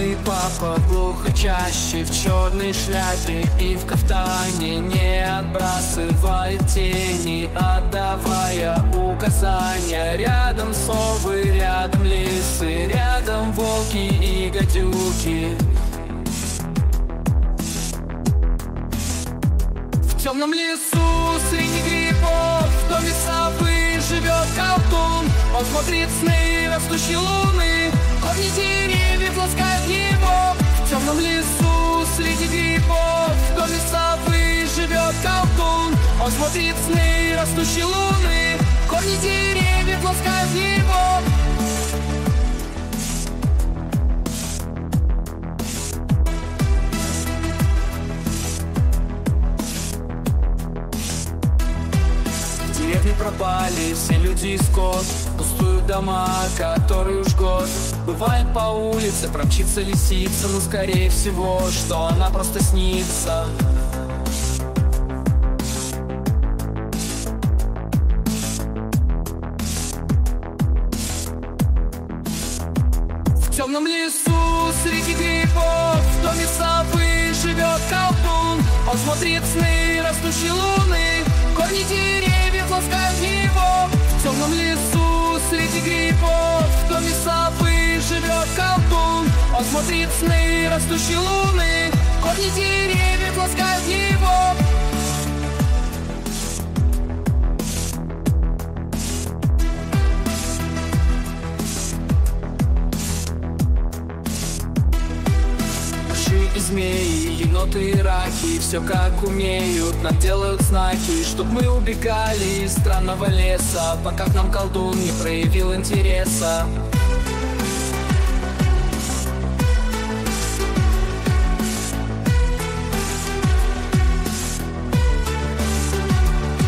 Белый папа глухочащий в черной шляпе и в кафтане не отбрасывает тени, отдавая указания. Рядом совы, рядом лисы, рядом волки и гадюки. В темном лесу среди грибов в доме совы живет колдун. Он смотрит сны растущей луны, корни деревьев ласкают его. В темном лесу среди грибов в доме совы живет колдун. Он смотрит сны растущей луны, корни деревьев ласкают его. Деревни пропали, все люди и скот, пустуют дома, которые уж год. Бывает по улице промчится лисица, но скорее всего, что она просто снится. В темном лесу среди грибов в доме совы живет колдун. Он смотрит сны растущей луны, корни деревьев ласкают его. В темном лесу среди грибов в доме совы живет колдун. Он смотрит сны растущей луны, корни деревьев ласкают его. Змеи, еноты и раки все как умеют, нам делают знаки, чтоб мы убегали из странного леса, пока к нам колдун не проявил интереса.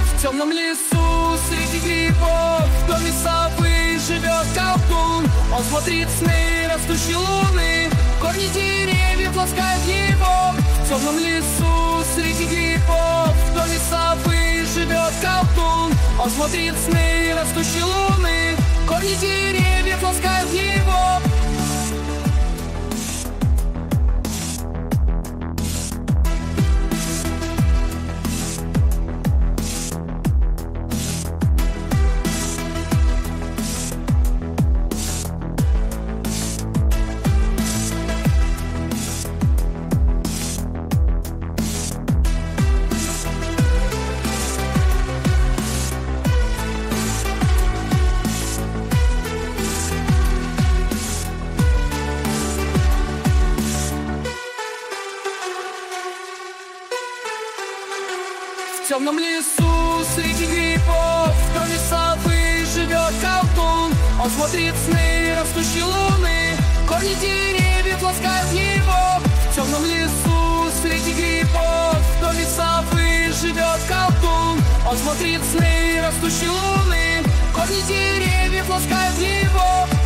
В темном лесу среди грибов в доме совы живет колдун. Он смотрит сны растущей луны, корни деревьев ласкают его. В темном лесу среди грибов в доме совы живет колдун. Он смотрит сны растущей луны, корни деревьев ласкают его. В темном лесу среди грибов в доме совы живет колдун. Он смотрит сны растущей луны, корни деревьев ласкают его. В темном лесу среди грибов в доме совы живет колдун. Он смотрит сны растущей луны, корни деревьев ласкают его.